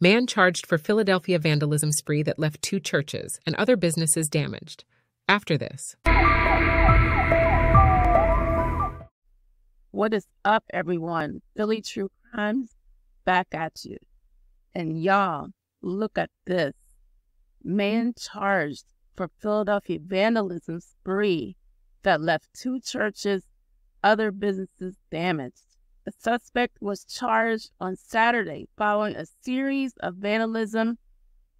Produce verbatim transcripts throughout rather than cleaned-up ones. Man charged for Philadelphia vandalism spree that left two churches and other businesses damaged. After this. What is up, everyone? Philly True Crimes back at you. And y'all, look at this. Man charged for Philadelphia vandalism spree that left two churches, other businesses damaged. The suspect was charged on Saturday following a series of vandalism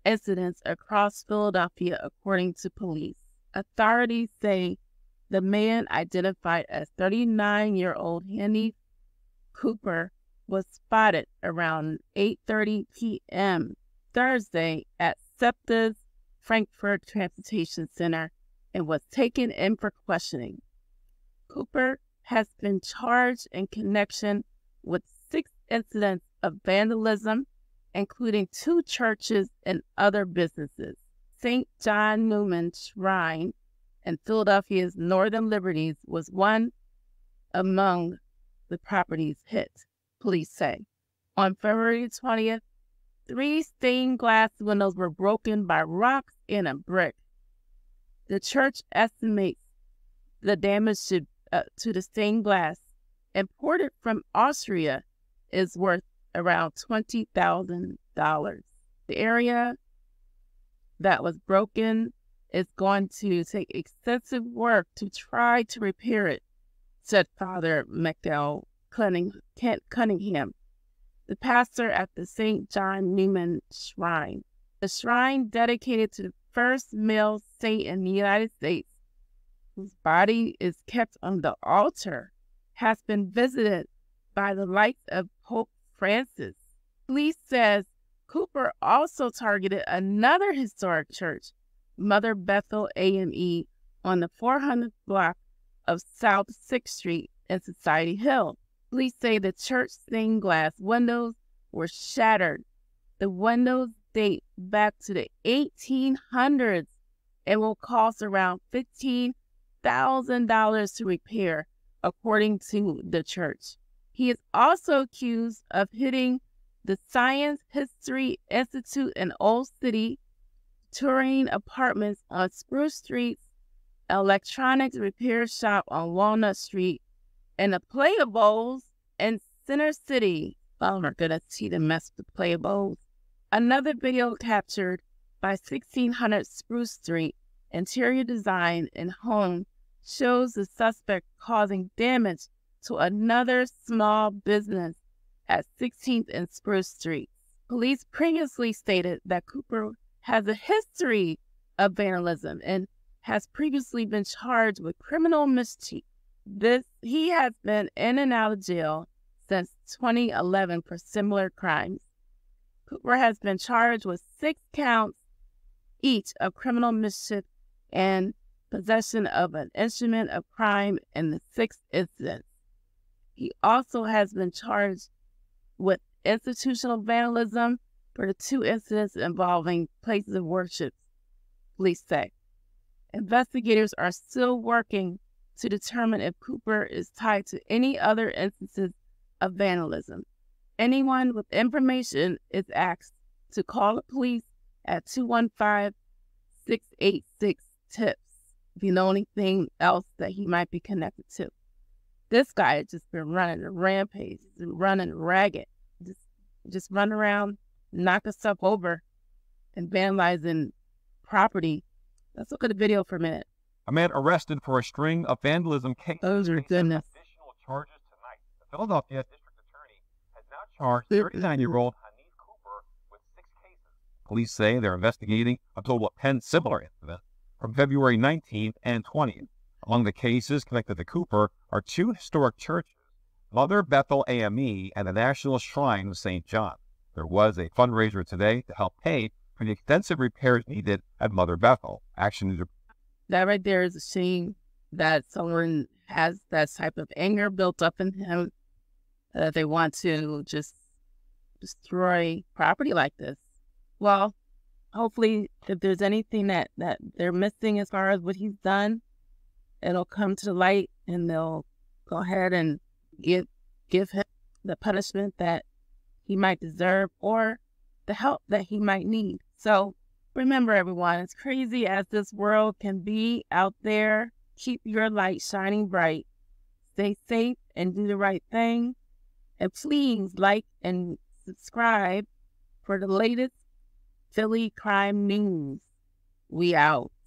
incidents across Philadelphia, according to police. Authorities say the man, identified as thirty-nine-year-old Haneef Cooper, was spotted around eight thirty p m Thursday at SEPTA's Frankford Transportation Center and was taken in for questioning. Cooper has been charged in connection with six incidents of vandalism, including two churches and other businesses. Saint John Neumann Shrine and Philadelphia's Northern Liberties was one among the properties hit, police say. On February twentieth, three stained glass windows were broken by rocks and a brick. The church estimates the damage to, uh, to the stained glass, imported from Austria, is worth around twenty thousand dollars. The area that was broken is going to take extensive work to try to repair it, said Father McDell Kent Cunningham, the pastor at the Saint John Neumann Shrine. The shrine, dedicated to the first male saint in the United States, whose body is kept on the altar, has been visited by the likes of Pope Francis. Police says Cooper also targeted another historic church, Mother Bethel A M E, on the four hundredth block of South sixth Street in Society Hill. Police say the church stained glass windows were shattered. The windows date back to the eighteen hundreds and will cost around fifteen thousand dollars to repair, according to the church. He is also accused of hitting the Science History Institute in Old City, touring apartments on Spruce Street, electronics repair shop on Walnut Street, and the Playables in Center City. Oh my goodness, see the mess with the Playables. Another video captured by sixteen hundred Spruce Street interior design and home shows the suspect causing damage to another small business at sixteenth and Spruce Street. Police previously stated that Cooper has a history of vandalism and has previously been charged with criminal mischief. This, he has been in and out of jail since twenty eleven for similar crimes. Cooper has been charged with six counts each of criminal mischief and possession of an instrument of crime in the sixth incident. He also has been charged with institutional vandalism for the two incidents involving places of worship, police say. Investigators are still working to determine if Cooper is tied to any other instances of vandalism. Anyone with information is asked to call the police at two one five, six eight six, tips if you know anything else that he might be connected to. This guy has just been running a rampage, running ragged, just, just running around, knocking stuff over and vandalizing property. Let's look at the video for a minute. A man arrested for a string of vandalism cases. Those are goodness. Additional charges tonight. The Philadelphia District Attorney has now charged thirty-nine-year-old Haneef Cooper with six cases. Police say they're investigating a total of ten similar incidents from February nineteenth and twentieth. Among the cases connected to Cooper are two historic churches, Mother Bethel A M E and the National Shrine of Saint John. There was a fundraiser today to help pay for the extensive repairs needed at Mother Bethel. Action. That right there is a shame that someone has that type of anger built up in him, that they want to just destroy property like this. Well, hopefully, if there's anything that, that they're missing as far as what he's done, it'll come to light and they'll go ahead and give, give him the punishment that he might deserve, or the help that he might need. So remember, everyone, as crazy as this world can be out there, keep your light shining bright. Stay safe and do the right thing. And please like and subscribe for the latest Philly crime news. We out.